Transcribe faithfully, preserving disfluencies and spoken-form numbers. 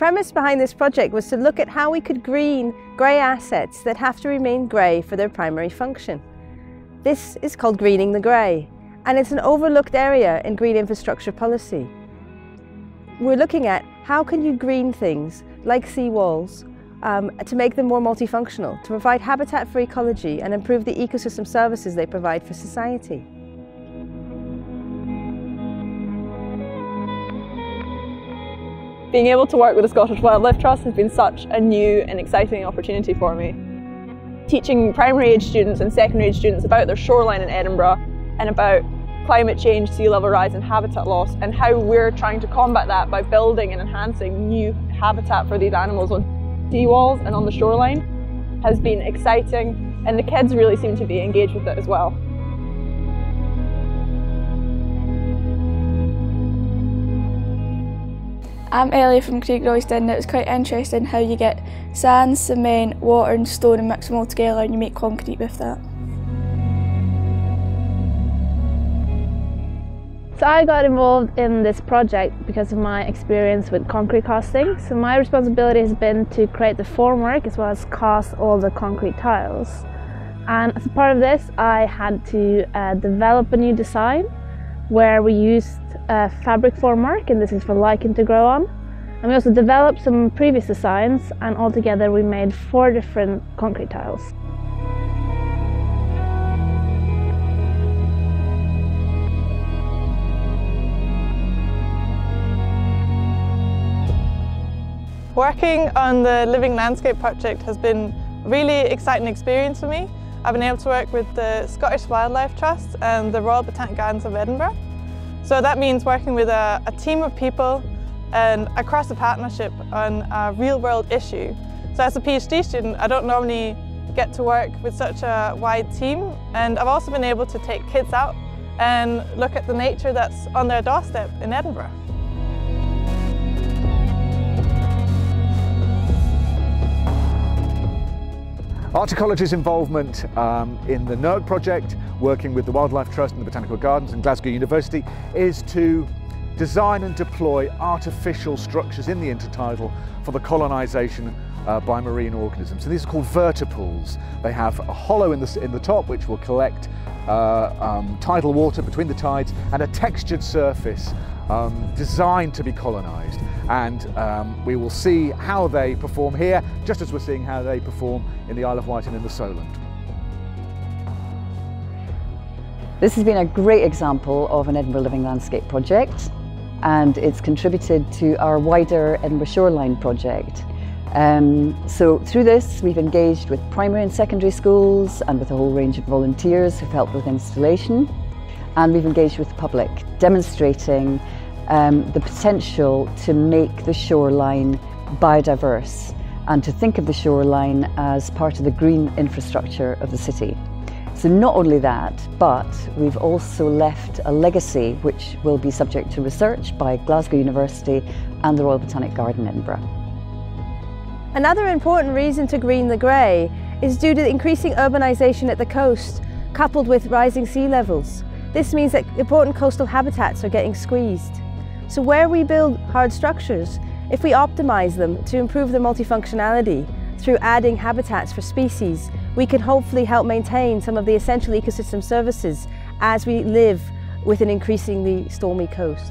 premise behind this project was to look at how we could green grey assets that have to remain grey for their primary function. This is called Greening the Grey, and it's an overlooked area in green infrastructure policy. We're looking at how can you green things like seawalls um, to make them more multifunctional, to provide habitat for ecology and improve the ecosystem services they provide for society. Being able to work with the Scottish Wildlife Trust has been such a new and exciting opportunity for me. Teaching primary age students and secondary age students about their shoreline in Edinburgh and about climate change, sea level rise and habitat loss, and how we're trying to combat that by building and enhancing new habitat for these animals on seawalls and on the shoreline has been exciting, and the kids really seem to be engaged with it as well. I'm Ellie from Craig Royston, and it was quite interesting how you get sand, cement, water and stone and mix them all together and you make concrete with that. So I got involved in this project because of my experience with concrete casting. So my responsibility has been to create the formwork as well as cast all the concrete tiles. And as a part of this, I had to uh, develop a new design where we used uh, fabric formwork, and this is for lichen to grow on. And we also developed some previous designs, and altogether we made four different concrete tiles. Working on the Living Landscape Project has been a really exciting experience for me. I've been able to work with the Scottish Wildlife Trust and the Royal Botanic Gardens of Edinburgh. So that means working with a, a team of people and across the partnership on a real-world issue. So as a PhD student, I don't normally get to work with such a wide team, and I've also been able to take kids out and look at the nature that's on their doorstep in Edinburgh. Articology's involvement um, in the NERD project, working with the Wildlife Trust and the Botanical Gardens and Glasgow University, is to design and deploy artificial structures in the intertidal for the colonisation uh, by marine organisms. So these are called vertipools. They have a hollow in the, in the top which will collect uh, um, tidal water between the tides, and a textured surface Um, designed to be colonised, and um, we will see how they perform here, just as we're seeing how they perform in the Isle of Wight and in the Solent. This has been a great example of an Edinburgh Living Landscape project, and it's contributed to our wider Edinburgh Shoreline project. Um, so through this we've engaged with primary and secondary schools and with a whole range of volunteers who've helped with installation, and we've engaged with the public, demonstrating um, the potential to make the shoreline biodiverse and to think of the shoreline as part of the green infrastructure of the city. So not only that, but we've also left a legacy which will be subject to research by Glasgow University and the Royal Botanic Garden Edinburgh. Another important reason to green the grey is due to the increasing urbanisation at the coast, coupled with rising sea levels. This means that important coastal habitats are getting squeezed. So where we build hard structures, if we optimise them to improve their multifunctionality through adding habitats for species, we can hopefully help maintain some of the essential ecosystem services as we live with an increasingly stormy coast.